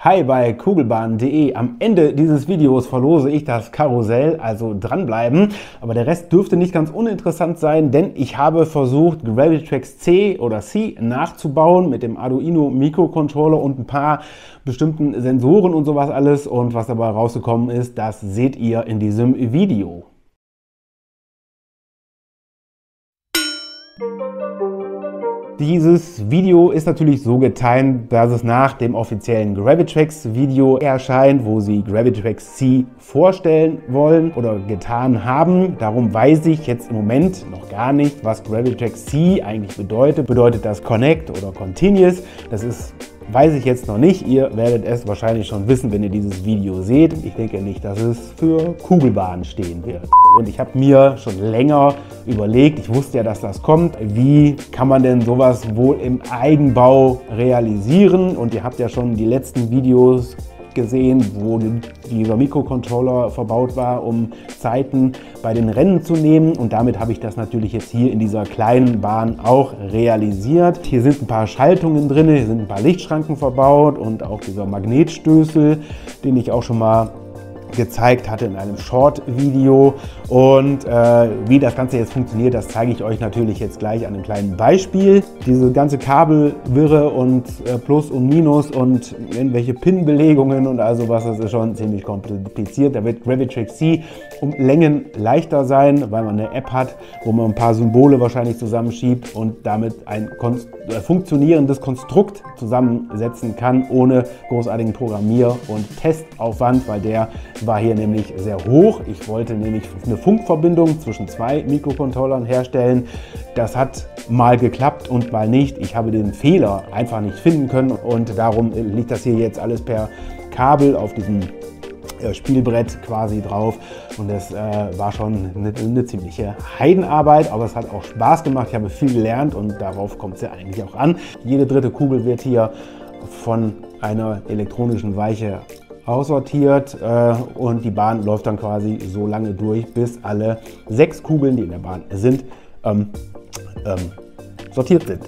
Hi bei coogelbahn.de. Am Ende dieses Videos verlose ich das Karussell, also dranbleiben. Aber der Rest dürfte nicht ganz uninteressant sein, denn ich habe versucht, Gravity Tracks C oder C nachzubauen mit dem Arduino Mikrocontroller und ein paar bestimmten Sensoren und sowas alles. Und was dabei rausgekommen ist, das seht ihr in diesem Video. Dieses Video ist natürlich so getimt, dass es nach dem offiziellen Gravity Tracks Video erscheint, wo sie Gravity Tracks C vorstellen wollen oder getan haben. Darum weiß ich jetzt im Moment noch gar nicht, was Gravity Tracks C eigentlich bedeutet. Bedeutet das Connect oder Continuous? Das ist... weiß ich jetzt noch nicht. Ihr werdet es wahrscheinlich schon wissen, wenn ihr dieses Video seht. Ich denke nicht, dass es für Kugelbahn stehen wird. Und ich habe mir schon länger überlegt, ich wusste ja, dass das kommt, wie kann man denn sowas wohl im Eigenbau realisieren? Und ihr habt ja schon die letzten Videos gesehen, wo dieser Mikrocontroller verbaut war, um Zeiten bei den Rennen zu nehmen. Und damit habe ich das natürlich jetzt hier in dieser kleinen Bahn auch realisiert. Hier sind ein paar Schaltungen drin, hier sind ein paar Lichtschranken verbaut und auch dieser Magnetstößel, den ich auch schon mal gezeigt hatte in einem Short-Video. Und wie das Ganze jetzt funktioniert, das zeige ich euch natürlich jetzt gleich an einem kleinen Beispiel. Diese ganze Kabelwirre und Plus und Minus und irgendwelche Pin-Belegungen und all sowas, das ist schon ziemlich kompliziert. Da wird Gravity Tracks C um Längen leichter sein, weil man eine App hat, wo man ein paar Symbole wahrscheinlich zusammenschiebt und damit ein funktionierendes Konstrukt zusammensetzen kann, ohne großartigen Programmier- und Testaufwand, weil der war hier nämlich sehr hoch. Ich wollte nämlich eine Funkverbindung zwischen zwei Mikrocontrollern herstellen. Das hat mal geklappt und mal nicht. Ich habe den Fehler einfach nicht finden können und darum liegt das hier jetzt alles per Kabel auf diesem Spielbrett quasi drauf und das war schon eine ziemliche Heidenarbeit, aber es hat auch Spaß gemacht. Ich habe viel gelernt und darauf kommt es ja eigentlich auch an. Jede dritte Kugel wird hier von einer elektronischen Weiche aussortiert und die Bahn läuft dann quasi so lange durch, bis alle 6 Kugeln, die in der Bahn sind, sortiert sind.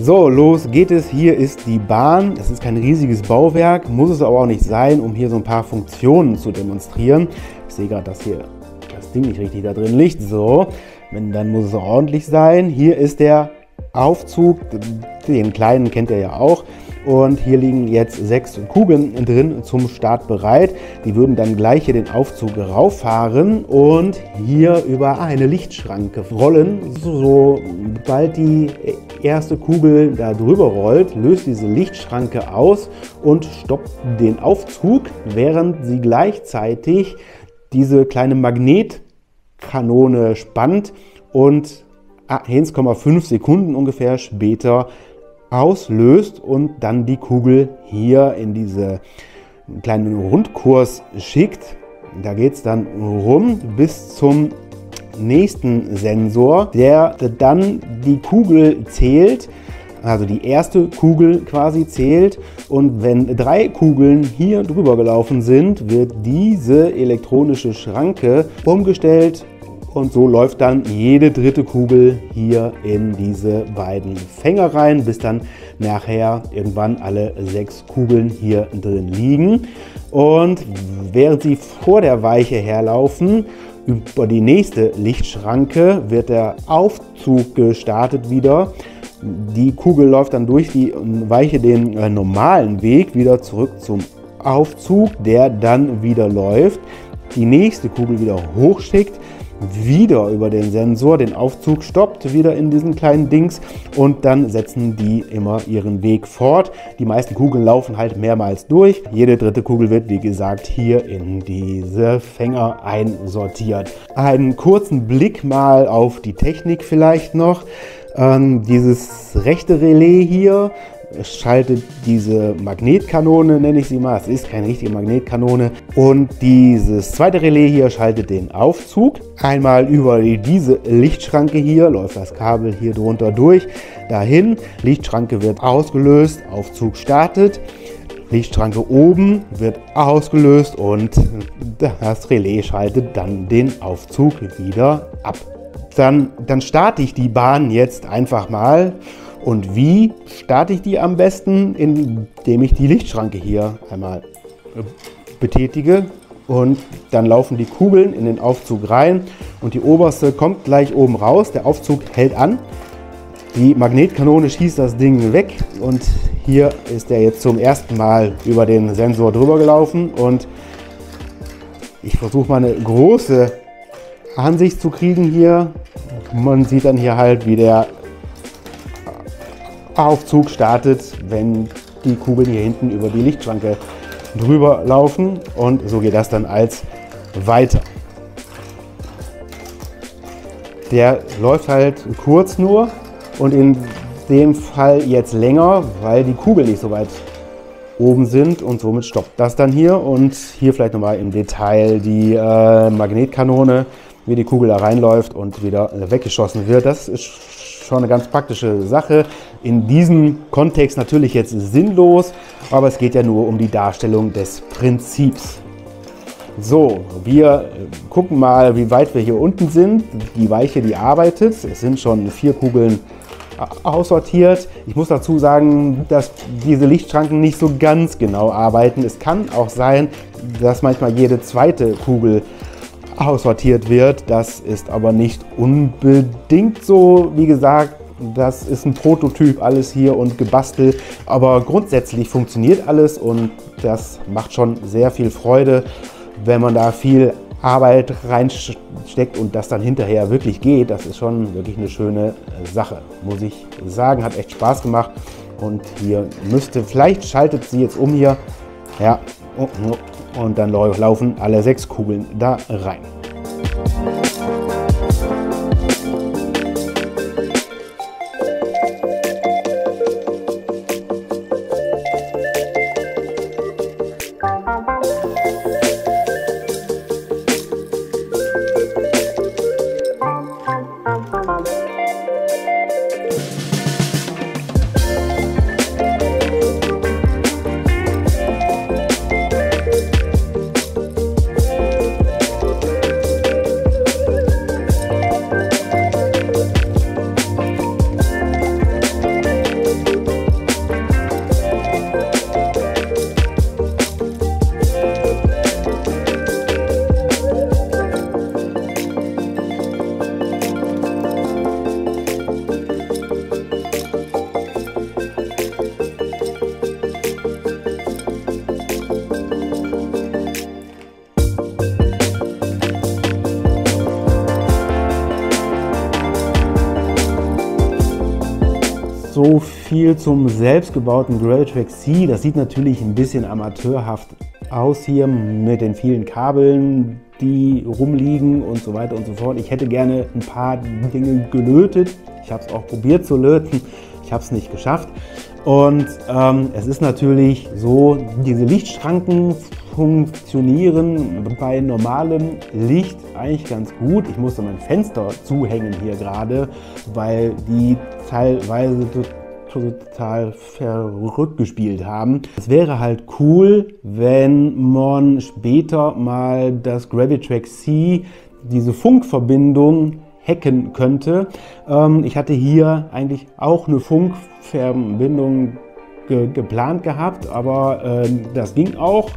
So, los geht es. Hier ist die Bahn. Es ist kein riesiges Bauwerk, muss es aber auch nicht sein, um hier so ein paar Funktionen zu demonstrieren. Ich sehe gerade, dass hier das Ding nicht richtig da drin liegt. So, wenn, dann muss es ordentlich sein. Hier ist der Aufzug, den kleinen kennt ihr ja auch. Und hier liegen jetzt 6 Kugeln drin zum Start bereit. Die würden dann gleich hier den Aufzug rauffahren und hier über eine Lichtschranke rollen. Sobald die erste Kugel da drüber rollt, löst diese Lichtschranke aus und stoppt den Aufzug, während sie gleichzeitig diese kleine Magnetkanone spannt und 1,5 Sekunden ungefähr später auslöst und dann die Kugel hier in diesen kleinen Rundkurs schickt. Da geht es dann rum bis zum nächsten Sensor, der dann die Kugel zählt, also die erste Kugel quasi zählt. Und wenn 3 Kugeln hier drüber gelaufen sind, wird diese elektronische Schranke umgestellt. Und so läuft dann jede dritte Kugel hier in diese beiden Fänger rein, bis dann nachher irgendwann alle 6 Kugeln hier drin liegen. Und während sie vor der Weiche herlaufen, über die nächste Lichtschranke wird der Aufzug gestartet wieder. Die Kugel läuft dann durch die Weiche den normalen Weg wieder zurück zum Aufzug, der dann wieder läuft. Die nächste Kugel wieder hochschickt, wieder über den Sensor, den Aufzug stoppt, wieder in diesen kleinen Dings und dann setzen die immer ihren Weg fort. Die meisten Kugeln laufen halt mehrmals durch. Jede dritte Kugel wird, wie gesagt, hier in diese Fänger einsortiert. Einen kurzen Blick mal auf die Technik vielleicht noch. Dieses rechte Relais hier schaltet diese Magnetkanone, nenne ich sie mal, es ist keine richtige Magnetkanone, und dieses zweite Relais hier schaltet den Aufzug. Einmal über diese Lichtschranke hier läuft das Kabel hier drunter durch, dahin, Lichtschranke wird ausgelöst, Aufzug startet, Lichtschranke oben wird ausgelöst und das Relais schaltet dann den Aufzug wieder ab. Dann starte ich die Bahn jetzt einfach mal Und wie starte ich die am besten? Indem ich die Lichtschranke hier einmal betätige und dann laufen die Kugeln in den Aufzug rein und die oberste kommt gleich oben raus. Der Aufzug hält an, die Magnetkanone schießt das Ding weg und hier ist der jetzt zum ersten Mal über den Sensor drüber gelaufen und ich versuche mal eine große Ansicht zu kriegen hier. Man sieht dann hier halt, wie der Aufzug startet, wenn die Kugeln hier hinten über die Lichtschranke drüber laufen und so geht das dann als weiter. Der läuft halt kurz nur und in dem Fall jetzt länger, weil die Kugeln nicht so weit oben sind und somit stoppt das dann hier und hier vielleicht nochmal im Detail die Magnetkanone, wie die Kugel da reinläuft und wieder weggeschossen wird. Das ist schon eine ganz praktische Sache. In diesem Kontext natürlich jetzt sinnlos, aber es geht ja nur um die Darstellung des Prinzips. So, wir gucken mal, wie weit wir hier unten sind. Die Weiche, die arbeitet. Es sind schon 4 Kugeln aussortiert. Ich muss dazu sagen, dass diese Lichtschranken nicht so ganz genau arbeiten. Es kann auch sein, dass manchmal jede zweite Kugel aussortiert wird. Das ist aber nicht unbedingt so. Wie gesagt, das ist ein Prototyp, alles hier und gebastelt. Aber grundsätzlich funktioniert alles und das macht schon sehr viel Freude, wenn man da viel Arbeit reinsteckt und das dann hinterher wirklich geht. Das ist schon wirklich eine schöne Sache, muss ich sagen. Hat echt Spaß gemacht und hier müsste, vielleicht schaltet sie jetzt um hier. Ja, und dann laufen alle 6 Kugeln da rein. So viel zum selbstgebauten Railtrack C. Das sieht natürlich ein bisschen amateurhaft aus hier mit den vielen Kabeln, die rumliegen und so weiter und so fort. Ich hätte gerne ein paar Dinge gelötet. Ich habe es auch probiert zu löten. Ich habe es nicht geschafft. Und es ist natürlich so, diese Lichtschranken funktionieren bei normalem Licht eigentlich ganz gut. Ich musste mein Fenster zuhängen hier gerade, weil die teilweise total verrückt gespielt haben. Es wäre halt cool, wenn man später mal das Gravitrack C, diese Funkverbindung, hacken könnte. Ich hatte hier eigentlich auch eine Funkverbindung geplant gehabt, aber das ging auch.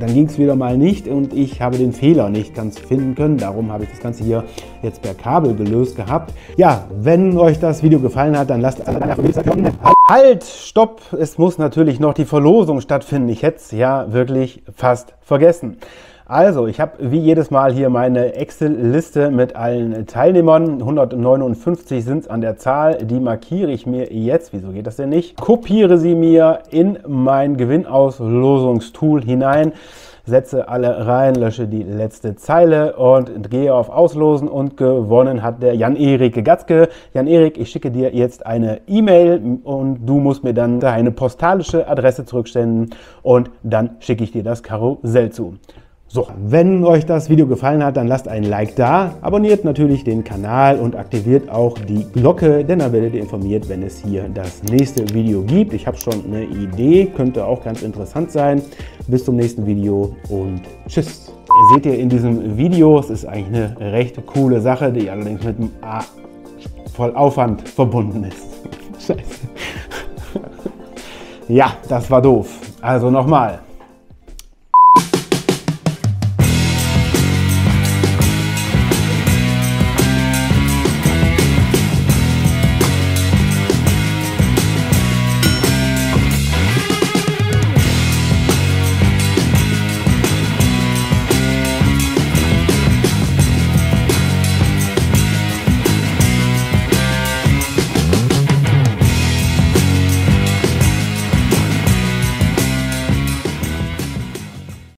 Dann ging es wieder mal nicht und ich habe den Fehler nicht ganz finden können. Darum habe ich das Ganze hier jetzt per Kabel gelöst gehabt. Ja, wenn euch das Video gefallen hat, dann lasst es halt, stopp! Es muss natürlich noch die Verlosung stattfinden. Ich hätte es ja wirklich fast vergessen. Also, ich habe wie jedes Mal hier meine Excel-Liste mit allen Teilnehmern. 159 sind es an der Zahl. Die markiere ich mir jetzt. Wieso geht das denn nicht? Kopiere sie mir in mein Gewinnauslosungstool hinein. Setze alle rein, lösche die letzte Zeile und gehe auf Auslosen und gewonnen hat der Jan-Erik Gatzke. Jan-Erik, ich schicke dir jetzt eine E-Mail und du musst mir dann deine postalische Adresse zurücksenden und dann schicke ich dir das Karussell zu. So, wenn euch das Video gefallen hat, dann lasst ein Like da, abonniert natürlich den Kanal und aktiviert auch die Glocke, denn dann werdet ihr informiert, wenn es hier das nächste Video gibt. Ich habe schon eine Idee, könnte auch ganz interessant sein. Bis zum nächsten Video und tschüss. Seht ihr in diesem Video, es ist eigentlich eine recht coole Sache, die allerdings mit einem voll Aufwand verbunden ist. Scheiße. Ja, das war doof. Also nochmal.